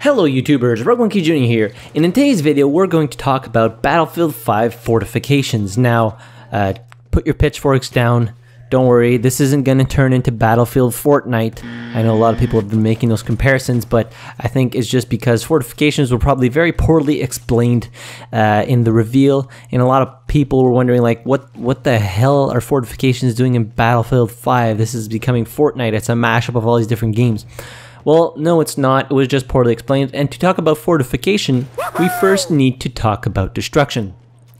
Hello YouTubers, RogueMonkeyJr here, and in today's video we're going to talk about Battlefield 5 Fortifications. Now, put your pitchforks down, don't worry, this isn't going to turn into Battlefield Fortnite. I know a lot of people have been making those comparisons, but I think it's just because Fortifications were probably very poorly explained in the reveal, and a lot of people were wondering like, what the hell are Fortifications doing in Battlefield 5? This is becoming Fortnite, it's a mashup of all these different games. Well, no, it's not. It was just poorly explained. And to talk about fortification, we first need to talk about destruction.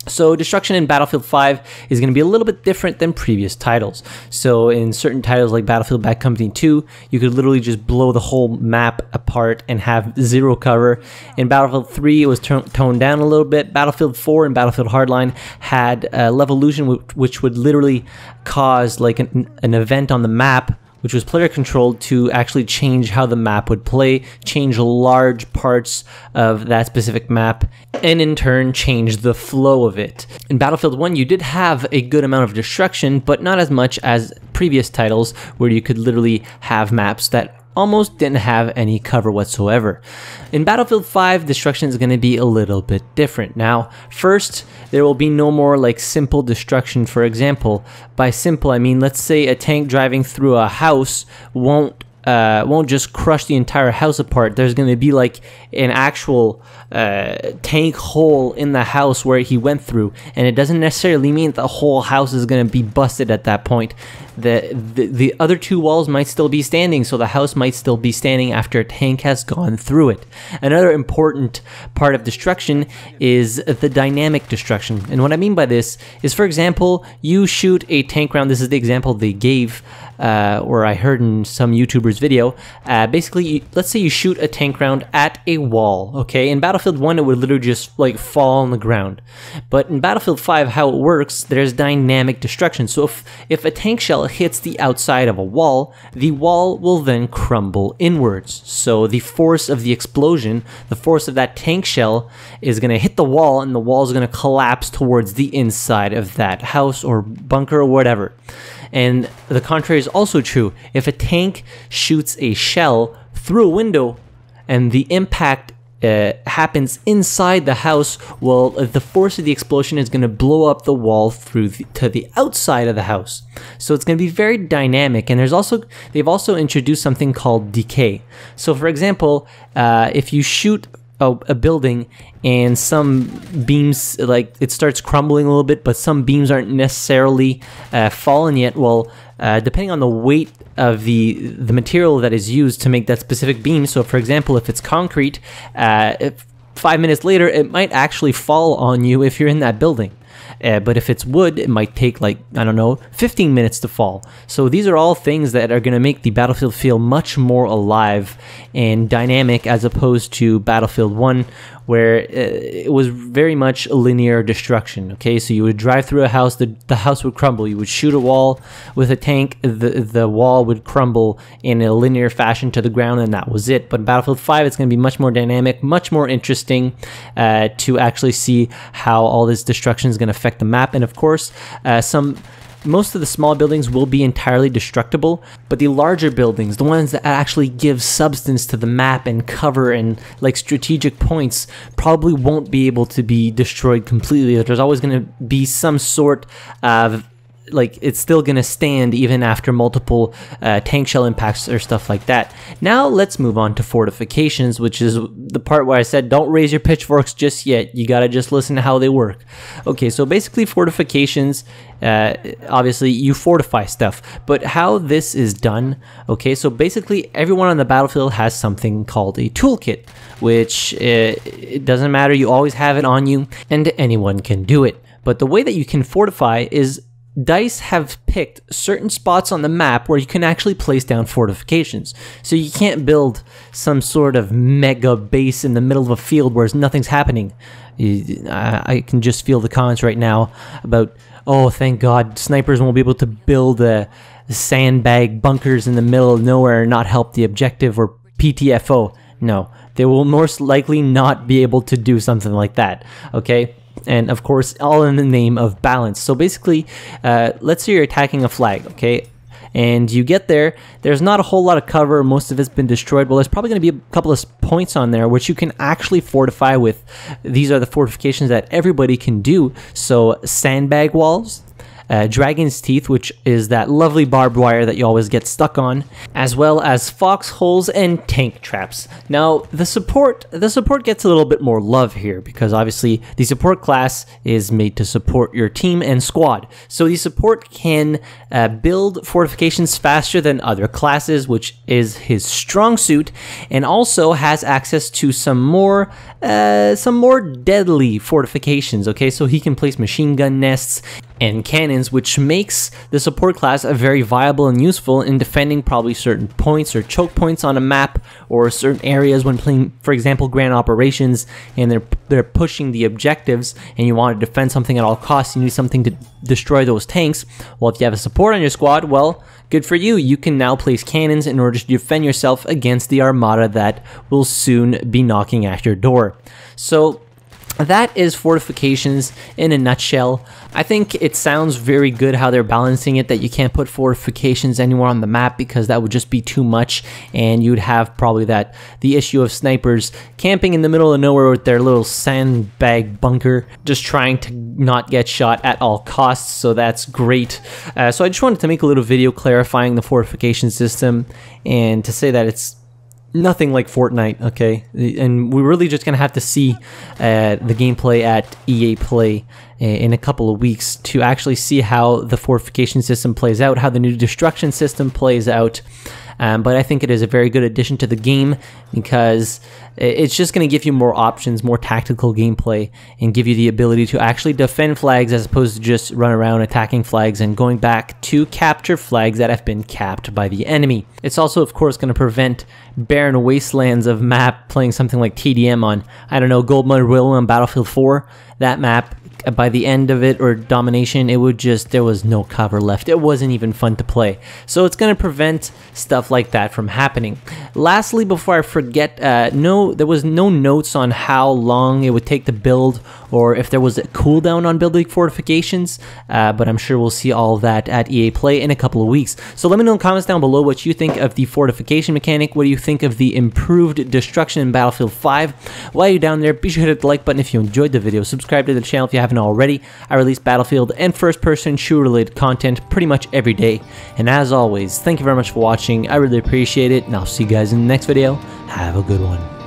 So destruction in Battlefield 5 is going to be a little bit different than previous titles. So in certain titles like Battlefield Bad Company 2, you could literally just blow the whole map apart and have zero cover. In Battlefield 3, it was toned down a little bit. Battlefield 4 and Battlefield Hardline had Levolution, which would literally cause like an event on the map, which was player controlled, to actually change how the map would play, change large parts of that specific map, and in turn change the flow of it. In Battlefield 1, you did have a good amount of destruction, but not as much as previous titles where you could literally have maps that almost didn't have any cover whatsoever. In Battlefield 5, destruction is going to be a little bit different. Now, first, there will be no more like simple destruction, for example. By simple, I mean, let's say a tank driving through a house won't just crush the entire house apart. There's going to be like an actual tank hole in the house where he went through, and it doesn't necessarily mean the whole house is going to be busted at that point. The other two walls might still be standing, so the house might still be standing after a tank has gone through it. Another important part of destruction is the dynamic destruction, and what I mean by this is, for example, you shoot a tank round. This is the example they gave, or I heard in some YouTuber's video. Basically, let's say you shoot a tank round at a wall, okay? In Battlefield 1, it would literally just like fall on the ground. But in Battlefield 5, how it works, there's dynamic destruction. So if a tank shell hits the outside of a wall, the wall will then crumble inwards. So the force of the explosion, the force of that tank shell is going to hit the wall, and the wall is going to collapse towards the inside of that house or bunker or whatever. And the contrary is also true. If a tank shoots a shell through a window and the impact happens inside the house, well, the force of the explosion is going to blow up the wall through to the outside of the house. So it's going to be very dynamic, and they've also introduced something called decay. So for example, if you shoot a building and some beams, like, it starts crumbling a little bit, but some beams aren't necessarily fallen yet, well, depending on the weight of the material that is used to make that specific beam, so for example, if it's concrete, if 5 minutes later it might actually fall on you if you're in that building. But if it's wood, it might take, like, I don't know, 15 minutes to fall. So these are all things that are going to make the Battlefield feel much more alive and dynamic, as opposed to Battlefield 1, where it was very much linear destruction, okay? So you would drive through a house, the house would crumble. You would shoot a wall with a tank, the wall would crumble in a linear fashion to the ground, and that was it. But in Battlefield 5, it's going to be much more dynamic, much more interesting to actually see how all this destruction is going to affect the map. And of course, most of the small buildings will be entirely destructible, but the larger buildings, the ones that actually give substance to the map and cover and like strategic points, probably won't be able to be destroyed completely. There's always going to be some sort of, like, it's still going to stand even after multiple tank shell impacts or stuff like that. Now let's move on to fortifications, which is the part where I said don't raise your pitchforks just yet. You got to just listen to how they work. Okay, so basically fortifications, obviously you fortify stuff, but how this is done, okay, so basically everyone on the battlefield has something called a toolkit, which it doesn't matter, you always have it on you, and anyone can do it. But the way that you can fortify is DICE have picked certain spots on the map where you can actually place down fortifications. So you can't build some sort of mega base in the middle of a field where nothing's happening. I can just feel the comments right now about, oh, thank God, snipers won't be able to build sandbag bunkers in the middle of nowhere and not help the objective, or PTFO. No, they will most likely not be able to do something like that, okay? And of course, all in the name of balance. So basically, let's say you're attacking a flag, okay? and you get there, there's not a whole lot of cover, most of it's been destroyed. Well, there's probably going to be a couple of points on there which you can actually fortify with. These are the fortifications that everybody can do. So sandbag walls, dragon's teeth, which is that lovely barbed wire that you always get stuck on, as well as foxholes and tank traps. Now the support gets a little bit more love here, because obviously the support class is made to support your team and squad. So the support can build fortifications faster than other classes, which is his strong suit, and also has access to some more deadly fortifications. Okay, so he can place machine gun nests and cannons, which makes the support class very viable and useful in defending probably certain points or choke points on a map, or certain areas when playing, for example, Grand Operations, and they're pushing the objectives and you want to defend something at all costs. You need something to destroy those tanks. Well, if you have a support on your squad, well, good for you. You can now place cannons in order to defend yourself against the armada that will soon be knocking at your door. So that is fortifications in a nutshell. I think it sounds very good how they're balancing it, that you can't put fortifications anywhere on the map because that would just be too much, and you'd have probably the issue of snipers camping in the middle of nowhere with their little sandbag bunker, just trying to not get shot at all costs. So that's great. So I just wanted to make a little video clarifying the fortification system, and to say that it's nothing like Fortnite, okay? And we're really just gonna have to see the gameplay at EA Play in a couple of weeks to actually see how the fortification system plays out, how the new destruction system plays out. But I think it is a very good addition to the game, because it's just going to give you more options, more tactical gameplay, and give you the ability to actually defend flags as opposed to just run around attacking flags and going back to capture flags that have been capped by the enemy. It's also, of course, going to prevent barren wastelands of map, playing something like TDM on, I don't know, Goldmund Willow and Battlefield 4. That map, by the end of it, or domination, it would just, there was no cover left. It wasn't even fun to play. So it's going to prevent stuff like that from happening. Lastly, before I forget, there was no notes on how long it would take to build, or if there was a cooldown on building fortifications, but I'm sure we'll see all that at EA Play in a couple of weeks. So let me know in the comments down below what you think of the fortification mechanic. What do you think of the improved destruction in Battlefield 5? While you're down there, be sure to hit the like button if you enjoyed the video. Subscribe to the channel if you haven't already. I release Battlefield and first-person shooter-related content pretty much every day. And as always, thank you very much for watching. I really appreciate it, and I'll see you guys in the next video. Have a good one.